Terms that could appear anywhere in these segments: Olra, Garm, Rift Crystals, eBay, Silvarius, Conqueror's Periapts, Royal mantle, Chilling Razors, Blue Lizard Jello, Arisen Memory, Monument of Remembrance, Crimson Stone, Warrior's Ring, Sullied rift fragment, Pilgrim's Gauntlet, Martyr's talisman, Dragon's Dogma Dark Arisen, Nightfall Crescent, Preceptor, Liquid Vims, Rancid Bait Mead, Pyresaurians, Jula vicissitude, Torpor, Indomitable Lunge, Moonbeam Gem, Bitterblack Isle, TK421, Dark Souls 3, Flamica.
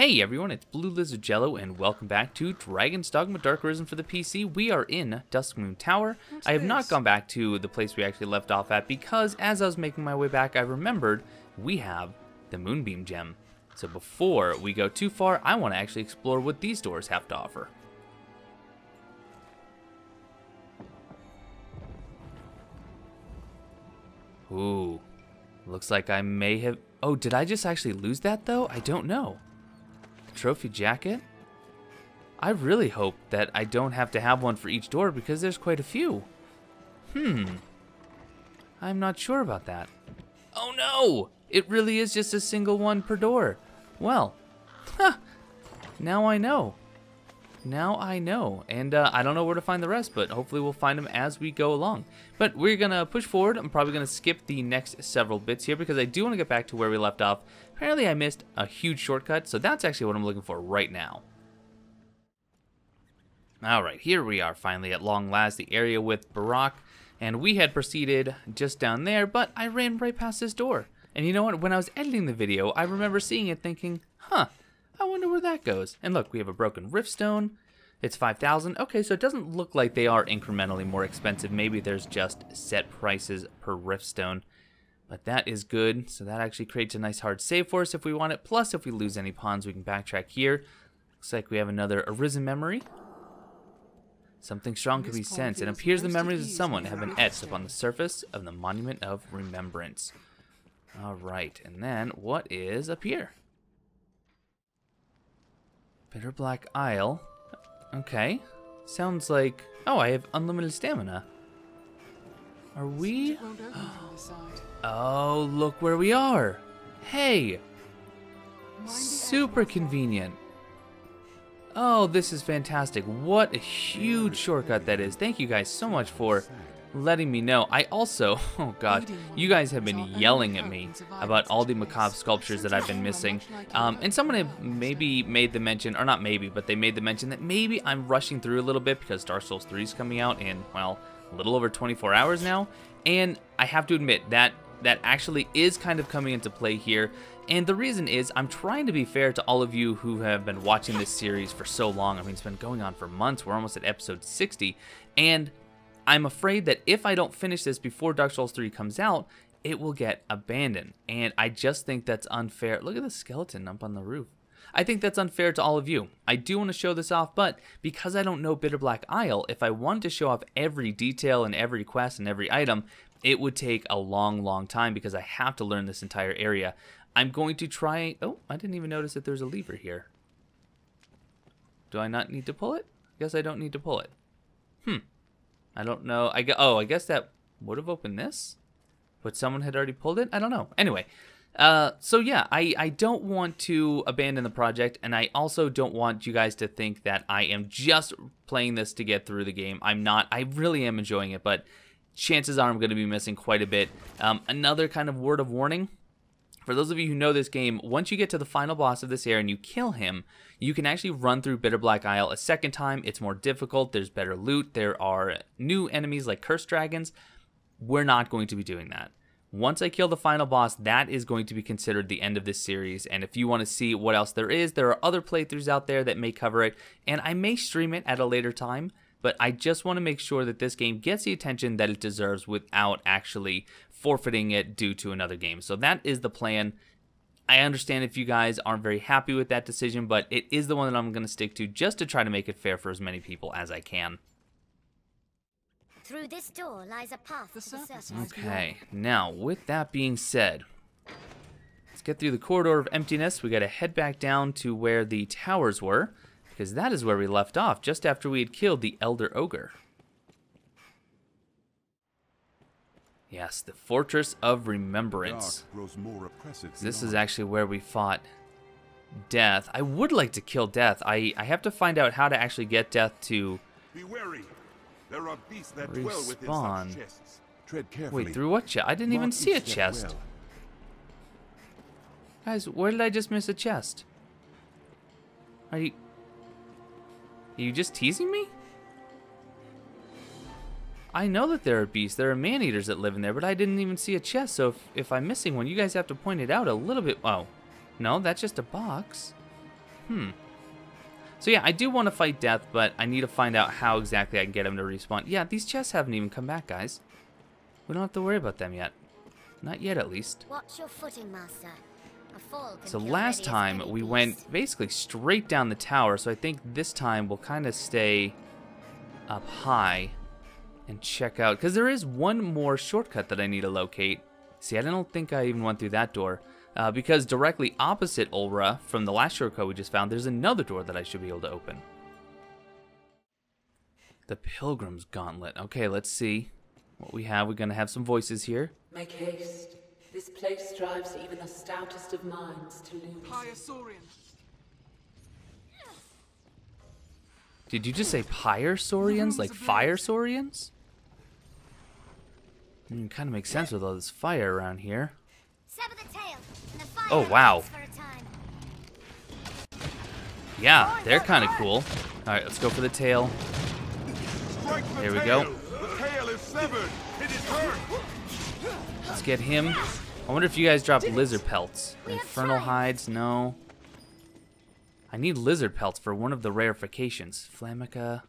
Hey everyone, it's Blue Lizard Jello, and welcome back to Dragon's Dogma Dark Arisen for the PC. We are in Duskmoon Tower. I have not gone back to the place we actually left off at because as I was making my way back, I remembered we have the Moonbeam Gem. So before we go too far, I want to actually explore what these doors have to offer. Ooh, looks like I may have... Oh, did I just actually lose that though? I don't know. Trophy jacket? I really hope that I don't have to have one for each door because there's quite a few. I'm not sure about that. Oh no! It really is just a single one per door. Well, now I know. And I don't know where to find the rest, but hopefully we'll find them as we go along. But we're gonna push forward. I'm probably gonna skip the next several bits here because I do want to get back to where we left off. Apparently I missed a huge shortcut, so that's actually what I'm looking for right now. Alright, here we are finally at long last, the area with Barak, and we had proceeded just down there, but I ran right past this door. And you know what, when I was editing the video, I remember seeing it thinking, I wonder where that goes. And look, we have a broken rift stone. It's 5,000. Okay, so it doesn't look like they are incrementally more expensive. Maybe there's just set prices per rift stone. But that is good. So that actually creates a nice hard save for us if we want it. Plus, if we lose any pawns, we can backtrack here. Looks like we have another Arisen Memory. Something strong can be sensed. It appears the memories of someone have been etched upon the surface of the Monument of Remembrance. All right, and then what is up here? Bitterblack Isle. Okay. Sounds like... Oh, I have unlimited stamina. Are we... Oh, look where we are. Hey. Super convenient. Oh, this is fantastic. What a huge shortcut that is. Thank you guys so much for letting me know. I also... Oh, God. You guys have been yelling at me about all the macabre sculptures that I've been missing. And someone maybe made the mention... Or not maybe, but they made the mention that maybe I'm rushing through a little bit because Dark Souls 3 is coming out in, well, a little over 24 hours now. And I have to admit that that actually is kind of coming into play here. And the reason is I'm trying to be fair to all of you who have been watching this series for so long. I mean, it's been going on for months. We're almost at episode 60. And... I'm afraid that if I don't finish this before Dark Souls 3 comes out, it will get abandoned. And I just think that's unfair. Look at the skeleton up on the roof. I think that's unfair to all of you. I do want to show this off, but because I don't know Bitterblack Isle, if I wanted to show off every detail and every quest and every item, it would take a long, long time because I have to learn this entire area. I'm going to try... Oh, I didn't even notice that there's a lever here. Do I not need to pull it? I guess I don't need to pull it. I don't know. I guess that would have opened this, but someone had already pulled it. I don't know. Anyway, so yeah, I don't want to abandon the project, and I also don't want you guys to think that I am just playing this to get through the game. I'm not. I really am enjoying it, but chances are I'm going to be missing quite a bit. Another kind of word of warning. For those of you who know this game, once you get to the final boss of this area and you kill him, you can actually run through Bitterblack Isle a second time. It's more difficult. There's better loot. There are new enemies like Cursed Dragons. We're not going to be doing that. Once I kill the final boss, that is going to be considered the end of this series. And if you want to see what else there is, there are other playthroughs out there that may cover it. And I may stream it at a later time. But I just want to make sure that this game gets the attention that it deserves without actually forfeiting it due to another game. So that is the plan. I understand if you guys aren't very happy with that decision, but it is the one that I'm going to stick to just to try to make it fair for as many people as I can. Through this door lies a path to the surface. Okay, now with that being said, let's get through the corridor of emptiness. We got to head back down to where the towers were, because that is where we left off, just after we had killed the Elder Ogre. Yes, the Fortress of Remembrance. This is actually where we fought Death. I would like to kill Death. I have to find out how to actually get Death to respawn. Wait, through what chest? I didn't even see a chest. Guys, where did I just miss a chest? Are you just teasing me? I know that there are beasts, there are man-eaters that live in there, but I didn't even see a chest, so if I'm missing one, you guys have to point it out a little bit. Oh, no, that's just a box. So yeah, I do want to fight Death, but I need to find out how exactly I can get him to respawn. Yeah, these chests haven't even come back, guys. We don't have to worry about them yet. Not yet, at least. Watch your footing, master. A fall can kill last time, we went basically straight down the tower, so I think this time we'll kind of stay up high and check out. Because there is one more shortcut that I need to locate. See, I don't think I even went through that door. Because directly opposite Olra from the last shortcut we just found, there's another door that I should be able to open. The Pilgrim's Gauntlet. Okay, let's see what we have. We're going to have some voices here. Make haste. This place drives even the stoutest of minds to lose. Pyresaurians. Did you just say Pyresaurians? Like Firesaurians? Kind of makes sense with all this fire around here. Oh, wow. Yeah, they're kind of cool. Alright, let's go for the tail. There we go. Let's get him. I wonder if you guys drop lizard pelts. Infernal hides? No. I need lizard pelts for one of the rarifications. Flamica.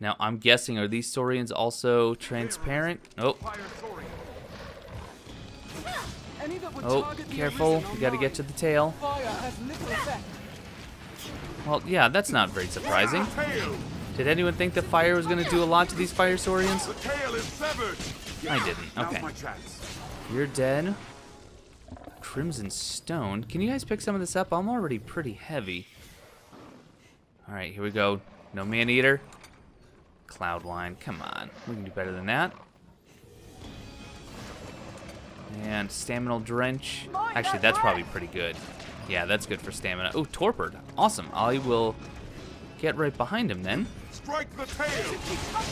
Now, I'm guessing, are these saurians also transparent? Oh. Oh, careful. We gotta get to the tail. Well, yeah, that's not very surprising. Did anyone think that fire was gonna do a lot to these Firesaurians? I didn't. Okay. You're dead. Crimson Stone. Can you guys pick some of this up? I'm already pretty heavy. Alright, here we go. No man-eater. Cloudline. Come on. We can do better than that. And Staminal Drench. Actually, that's probably pretty good. Yeah, that's good for stamina. Oh, Torpored. Awesome. I will get right behind him then.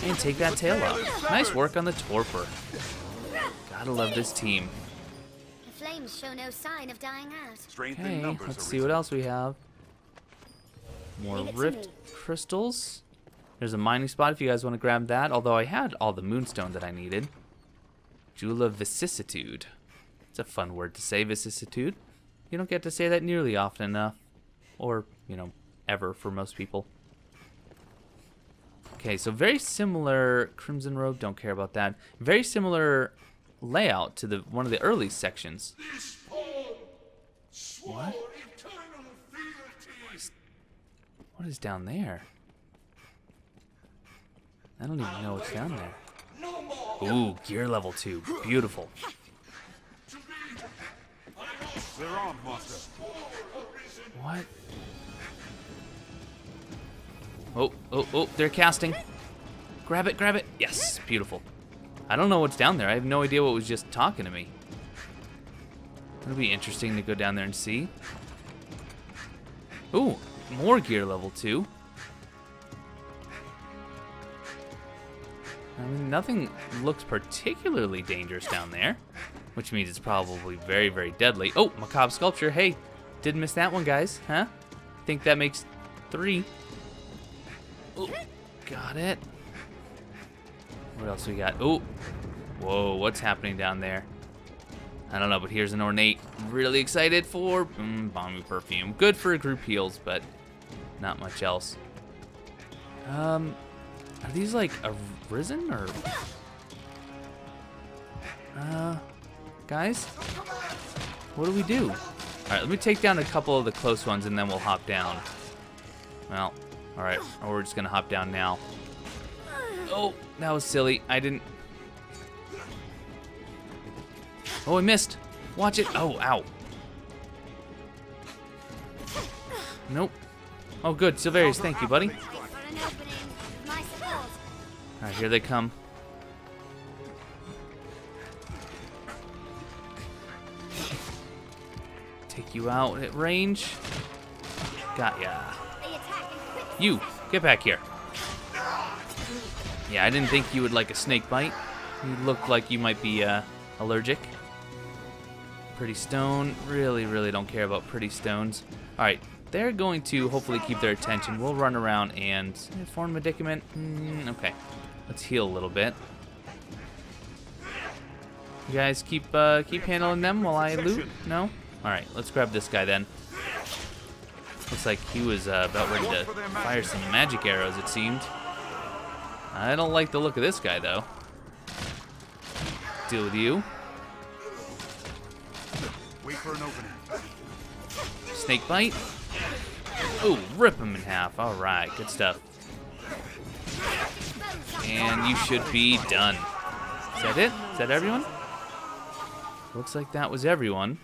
And take that tail up. Nice work on the Torpor. Gotta love this team. Okay, let's see what else we have. More Rift Crystals. There's a mining spot if you guys want to grab that, although I had all the Moonstone that I needed. Jula vicissitude. It's a fun word to say, vicissitude. You don't get to say that nearly often enough. Or, you know, ever for most people. Okay, so very similar. Crimson Robe, don't care about that. Very similar layout to the one of the early sections. What? What is down there? I don't even know what's down there. Ooh, gear level 2. Beautiful. What? Oh, oh, oh, they're casting. Grab it, grab it. Yes, beautiful. I don't know what's down there. I have no idea what was just talking to me. It'll be interesting to go down there and see. Ooh, more gear level 2. I mean, nothing looks particularly dangerous down there, which means it's probably very, very deadly. Oh, macabre sculpture. Hey, didn't miss that one, guys, huh? I think that makes 3. Oh, got it. What else we got? Oh, whoa, what's happening down there? I don't know, but here's an ornate. Really excited for Bombi perfume. Good for group heals, but not much else. Are these like Arisen or? Guys, what do we do? All right, let me take down a couple of the close ones and then we'll hop down. Well, all right, or we're just gonna hop down now. Oh, that was silly. I didn't. Oh, I missed. Watch it. Oh, ow. Nope. Oh, good, Silvarius. Thank you, buddy. Alright, here they come. Take you out at range. Got ya. You, get back here. Yeah, I didn't think you would like a snake bite. You looked like you might be allergic. Pretty stone. Really, really don't care about pretty stones. Alright. They're going to hopefully keep their attention. We'll run around and form a predicament. Okay, let's heal a little bit. You guys keep handling them while I loot? No? All right, let's grab this guy then. Looks like he was about ready to fire some magic arrows, it seemed. I don't like the look of this guy, though. Deal with you. Wait for an opening. Snake bite. Oh, rip him in half. All right, good stuff. And you should be done. Is that it? Is that everyone? Looks like that was everyone.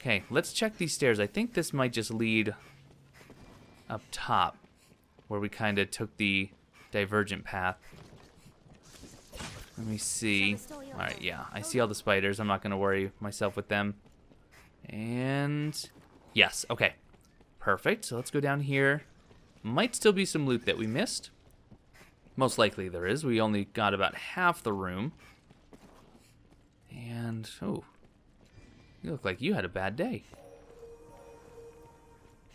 Okay, let's check these stairs. I think this might just lead up top, where we kind of took the divergent path. Let me see. All right, yeah, I see all the spiders. I'm not gonna worry myself with them. And yes, okay, perfect. So let's go down here. Might still be some loot that we missed. Most likely there is. We only got about half the room. And oh, you look like you had a bad day.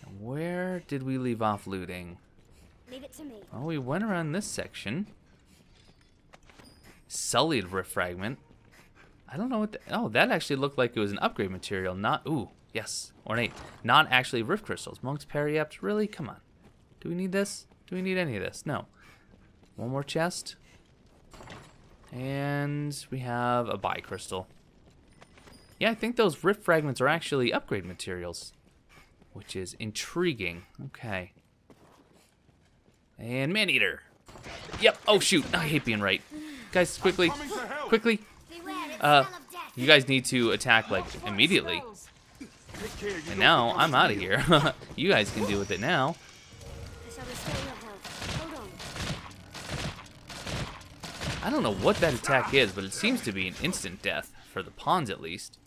And where did we leave off looting? Leave it to me. Oh, we went around this section. Sullied rift fragment. I don't know what the, oh, that actually looked like it was an upgrade material, not, ooh, yes, ornate. Not actually rift crystals. Monk's periapts, really? Come on. Do we need this? Do we need any of this? No. One more chest. And we have a bi crystal. Yeah, I think those rift fragments are actually upgrade materials, which is intriguing. Okay. And Maneater. Yep, oh shoot, I hate being right. Guys, quickly, quickly. You guys need to attack, like, immediately. And now I'm out of here. You guys can deal with it now. I don't know what that attack is, but it seems to be an instant death, for the pawns at least.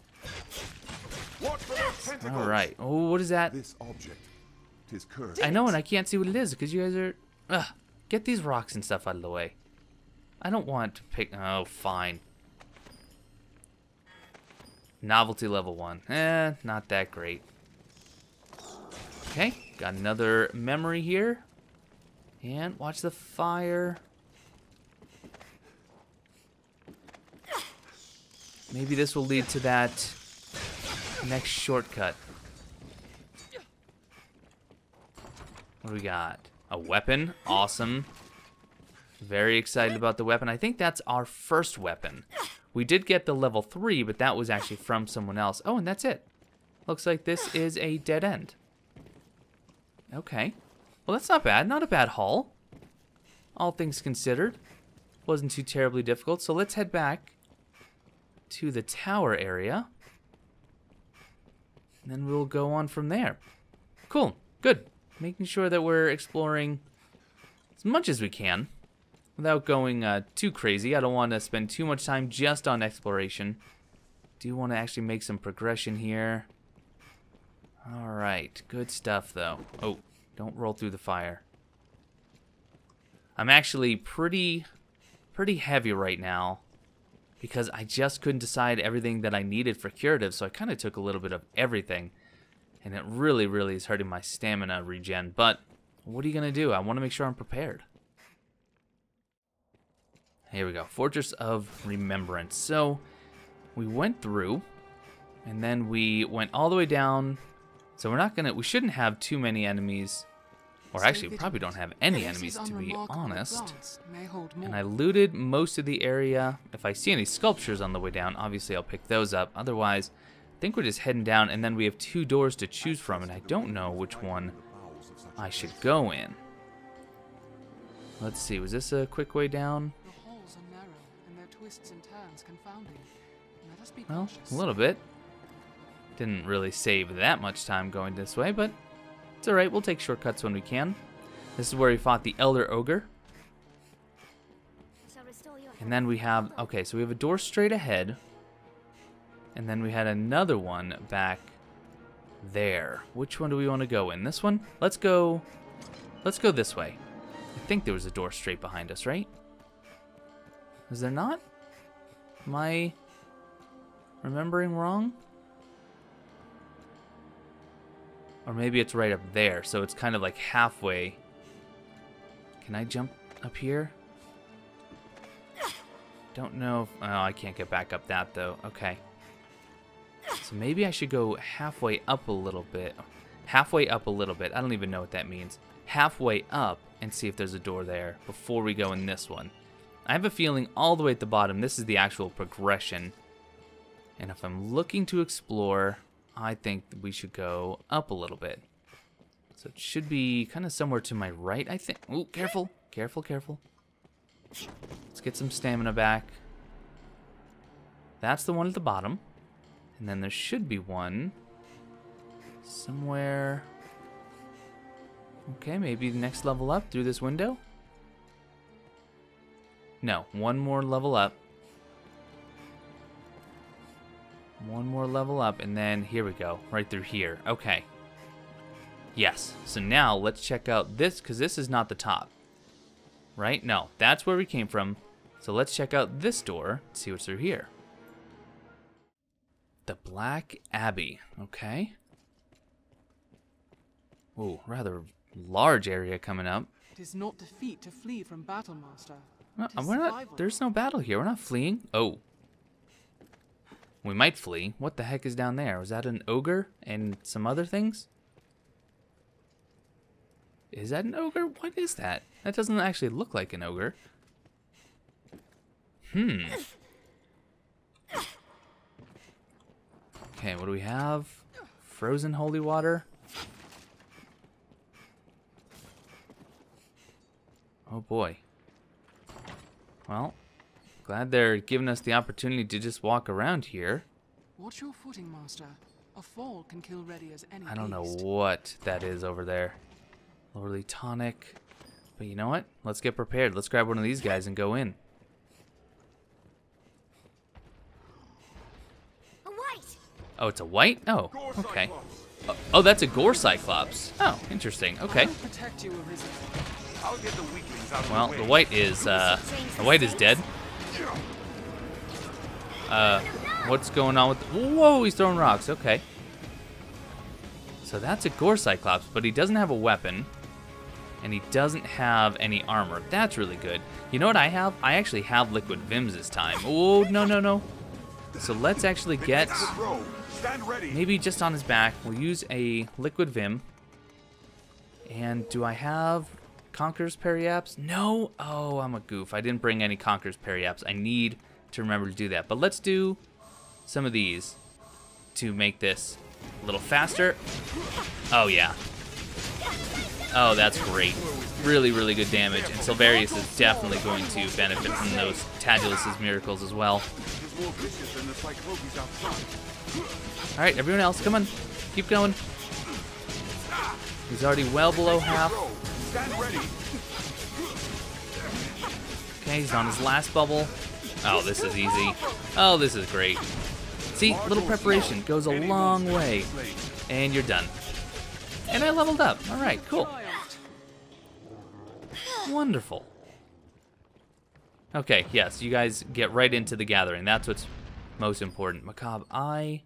Alright, oh, what is that? I know, and I can't see what it is, because you guys are... Ugh, get these rocks and stuff out of the way. I don't want to pick... Oh, fine. Novelty level 1. Eh, not that great. Okay, got another memory here. And watch the fire. Maybe this will lead to that next shortcut. What do we got? A weapon. Awesome. Very excited about the weapon. I think that's our first weapon. We did get the level 3, but that was actually from someone else. Oh, and that's it. Looks like this is a dead end. Okay. Well, that's not bad. Not a bad haul. All things considered. Wasn't too terribly difficult. So let's head back to the tower area. And then we'll go on from there. Cool. Good. Making sure that we're exploring as much as we can. Without going too crazy, I don't want to spend too much time just on exploration. Do want to actually make some progression here. All right, good stuff though. Oh, don't roll through the fire. I'm actually pretty heavy right now because I just couldn't decide everything that I needed for curative, so I kind of took a little bit of everything, and it really is hurting my stamina regen. But what are you gonna do? I want to make sure I'm prepared. Here we go, Fortress of Remembrance. So we went through and then we went all the way down. So we're not gonna, we shouldn't have too many enemies, or actually we probably don't have any enemies to be honest. And I looted most of the area. If I see any sculptures on the way down, obviously I'll pick those up. Otherwise, I think we're just heading down and then we have 2 doors to choose from and I don't know which one I should go in. Let's see, was this a quick way down? Well, a little bit. Didn't really save that much time going this way, but it's alright, we'll take shortcuts when we can. This is where we fought the Elder Ogre. And then we have, okay, so we have a door straight ahead. And then we had another one back there. Which one do we want to go in? This one? Let's go this way. I think there was a door straight behind us, right? Is there not? Am I remembering wrong? Or maybe it's right up there, so it's kind of like halfway. Can I jump up here? Don't know if, oh, I can't get back up that though. Okay. So maybe I should go halfway up a little bit. halfway up a little bit. I don't even know what that means. Halfway up and see if there's a door there before we go in this one. I have a feeling all the way at the bottom, this is the actual progression. And if I'm looking to explore, I think we should go up a little bit. So it should be kind of somewhere to my right, I think. Ooh, careful, careful, careful. Let's get some stamina back. That's the one at the bottom. And then there should be one somewhere. Okay, maybe the next level up through this window. No, one more level up. One more level up, and then here we go, right through here. Okay. Yes, so now let's check out this, because this is not the top. Right? No, that's where we came from. So let's check out this door, see what's through here. The Black Abbey, okay. Ooh, rather large area coming up. It is not defeat to flee from battle, master. Well, we're not, there's no battle here, we're not fleeing. Oh. We might flee. What the heck is down there? Was that an ogre and some other things? Is that an ogre? What is that? That doesn't actually look like an ogre. Hmm. Okay, what do we have? Frozen holy water. Oh boy. Well, glad they're giving us the opportunity to just walk around here. Watch your footing, master. A fall can kill ready as any I don't know beast. What that is over there. Lordly tonic. But you know what? Let's get prepared. Let's grab one of these guys and go in. A white. Oh, it's a white? Oh, okay. Oh, that's a Gore Cyclops. Oh, interesting. Okay. Well, the white is dead. What's going on with? Whoa, he's throwing rocks. Okay. So that's a Gore Cyclops, but he doesn't have a weapon, and he doesn't have any armor. That's really good. You know what I have? I actually have Liquid Vims this time. Oh no no no! So let's actually get maybe just on his back. We'll use a Liquid Vim. And do I have Conqueror's Periapts? No. Oh, I'm a goof. I didn't bring any Conqueror's Periapts. I need to remember to do that. But let's do some of these to make this a little faster. Oh yeah. Oh, that's great. Really, really good damage. And Silvarius is definitely going to benefit from those Tadulus's miracles as well. All right, everyone else, come on, keep going. He's already well below half. Okay, he's on his last bubble. Oh, this is easy. Oh, this is great. See, little preparation goes a long way. And you're done. And I leveled up. All right, cool. Wonderful. Okay, yes, you guys get right into the gathering. That's what's most important. Macabre Eye,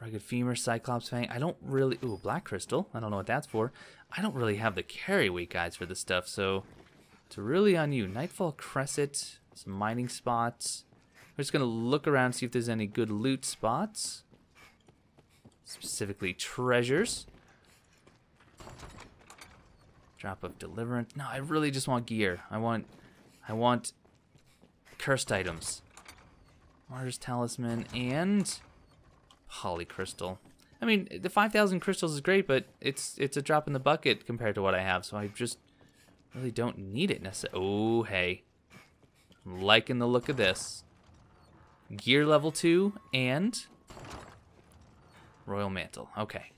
Rugged Femur, Cyclops Fang. I don't really... Ooh, Black Crystal. I don't know what that's for. I don't really have the carry weight guys for this stuff, so it's really on you. Nightfall Crescent, some mining spots. We're just going to look around, see if there's any good loot spots. Specifically treasures. Drop of Deliverance. No, I really just want gear. I want cursed items. Martyr's Talisman and Polycrystal. I mean, the 5,000 crystals is great, but it's a drop in the bucket compared to what I have, so I just really don't need it necessarily. Oh, hey. I'm liking the look of this. Gear level 2 and Royal Mantle. Okay.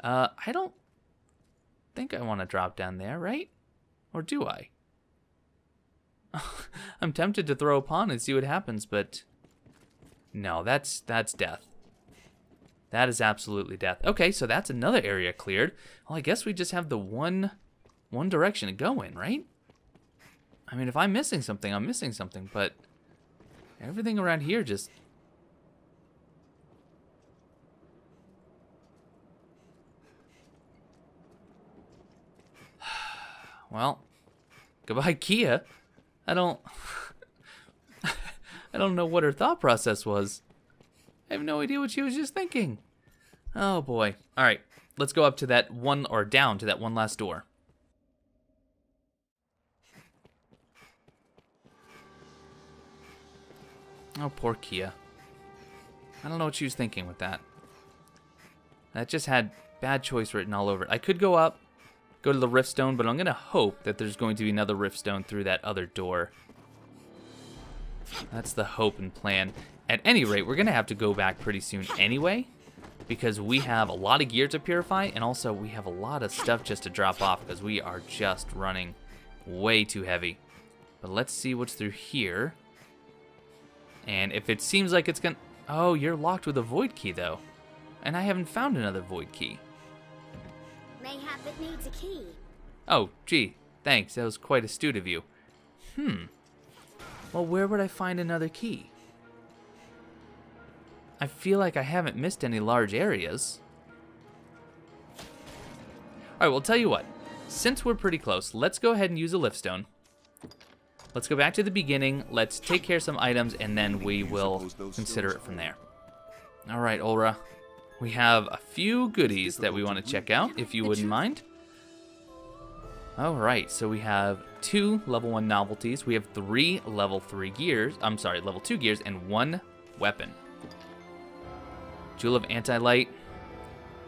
I don't... I think I want to drop down there, right? Or do I? I'm tempted to throw a pawn and see what happens, but no, that's death. That is absolutely death. Okay, so that's another area cleared. Well, I guess we just have the one direction to go in, right? I mean, if I'm missing something, I'm missing something, but everything around here just... Well, goodbye, Kia. I don't know what her thought process was. I have no idea what she was just thinking. Oh boy. Alright, let's go up to that one, or down to that one last door. Oh, poor Kia. I don't know what she was thinking with that. That just had bad choice written all over it. I could go up, go to the Rift Stone, but I'm going to hope that there's going to be another Rift Stone through that other door. That's the hope and plan. At any rate, we're going to have to go back pretty soon anyway, because we have a lot of gear to purify, and also we have a lot of stuff just to drop off, because we are just running way too heavy. But let's see what's through here. And if it seems like it's going to... Oh, you're locked with a Void Key, though. And I haven't found another Void Key. Mayhap it needs a key. Oh, gee. Thanks. That was quite astute of you. Well, where would I find another key? I feel like I haven't missed any large areas. Alright, well, tell you what. Since we're pretty close, let's go ahead and use a Lift Stone. Let's go back to the beginning, let's take care of some items, and then we will consider it from there. Alright, Olra. We have a few goodies that we want to check out, if you wouldn't mind. Alright, so we have 2 level 1 novelties, we have 3 level 3 gears, I'm sorry, level 2 gears, and 1 weapon. Jewel of Anti-Light,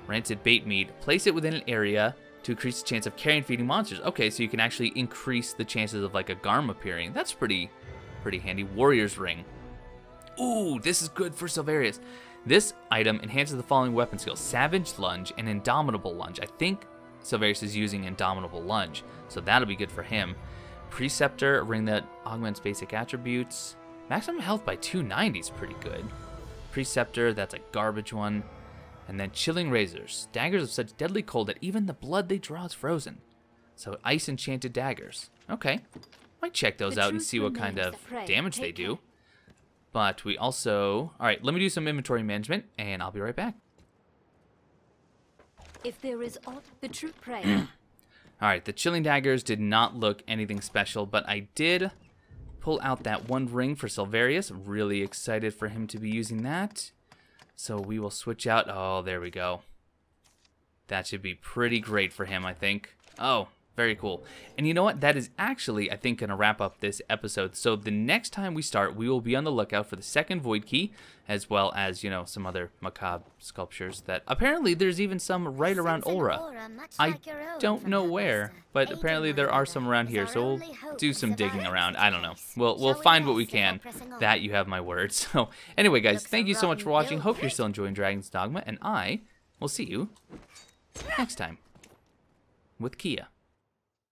Rancid Bait Mead. Place it within an area to increase the chance of carrying and feeding monsters. Okay, so you can actually increase the chances of like a Garm appearing. That's pretty handy. Warrior's Ring. Ooh, this is good for Silvarius. This item enhances the following weapon skills: Savage Lunge and Indomitable Lunge. I think Silvarius is using Indomitable Lunge, so that'll be good for him. Preceptor, a ring that augments basic attributes. Maximum health by 290 is pretty good. Preceptor, that's a garbage one. And then Chilling Razors, daggers of such deadly cold that even the blood they draw is frozen. So ice enchanted daggers. Okay, might check those out and see what kind of damage they do. But we also, all right, let me do some inventory management and I'll be right back. If there is aught, the true prey. All right, the chilling daggers did not look anything special, but I did pull out that one ring for Silvarius. Really excited for him to be using that. So we will switch out. Oh, there we go. That should be pretty great for him, I think. Oh, very cool. And you know what? That is actually, I think, going to wrap up this episode. So the next time we start, we will be on the lookout for the second Void Key, as well as, you know, some other macabre sculptures that... Apparently, there's even some right around Olra. I don't know where, but apparently there are some around here, so we'll do some digging around. I don't know. We'll find what we can. That, you have my word. So, anyway, guys, thank you so much for watching. Hope you're still enjoying Dragon's Dogma, and I will see you next time with Kia.